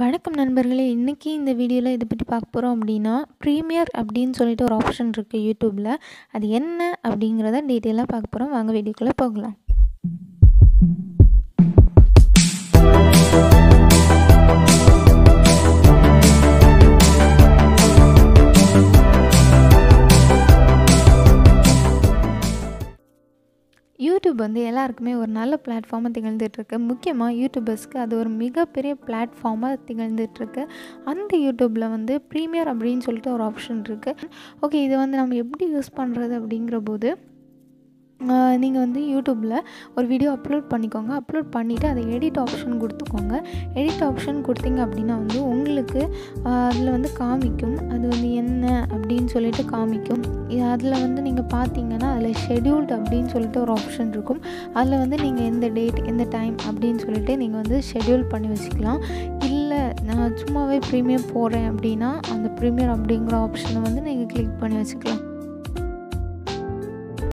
வணக்கம் நண்பர்களே, இன்றைக்கி இந்த வீடியோவில் இதை பற்றி பார்க்க போகிறோம். அப்படின்னா ப்ரீமியர் அப்படின்னு சொல்லிட்டு ஒரு ஆப்ஷன் இருக்குது யூடியூப்பில். அது என்ன அப்படிங்கிறத டீட்டெயிலாக பார்க்க போகிறோம். வாங்க வீடியோக்குள்ளே போகலாம். யூடியூப் வந்து எல்லாருக்குமே ஒரு நல்ல பிளாட்ஃபார்மாக திகழ்ந்துட்டுருக்கு. முக்கியமாக யூடியூபர்ஸ்க்கு அது ஒரு மிகப்பெரிய பிளாட்ஃபார்மாக திகழ்ந்துட்டுருக்கு. அந்த யூடியூப்பில் வந்து ப்ரீமியர் அப்படின்னு சொல்லிட்டு ஒரு ஆப்ஷன் இருக்குது. ஓகே, இது வந்து நம்ம எப்படி யூஸ் பண்ணுறது அப்படிங்கிற போது, நீங்கள் வந்து யூடியூப்பில் ஒரு வீடியோ அப்லோட் பண்ணிக்கோங்க. அப்லோட் பண்ணிவிட்டு அதை எடிட் ஆப்ஷன் கொடுத்துக்கோங்க. எடிட் ஆப்ஷன் கொடுத்தீங்க அப்படின்னா வந்து உங்களுக்கு அதில் வந்து காமிக்கும். அது வந்து என்ன அப்படின்னு சொல்லிட்டு காமிக்கும். அதில் வந்து நீங்கள் பார்த்தீங்கன்னா அதில் ஷெடியூல்டு அப்படின்னு சொல்லிட்டு ஒரு ஆப்ஷன் இருக்கும். அதில் வந்து நீங்கள் எந்த டேட் எந்த டைம் அப்படின்னு சொல்லிட்டு நீங்கள் வந்து ஷெடியூல் பண்ணி வச்சுக்கலாம். இல்லை நான் சும்மாவே ப்ரீமியம் போடுறேன் அப்படின்னா அந்த ப்ரீமியர் அப்படிங்கிற ஆப்ஷனை வந்து நீங்கள் கிளிக் பண்ணி வச்சுக்கலாம்.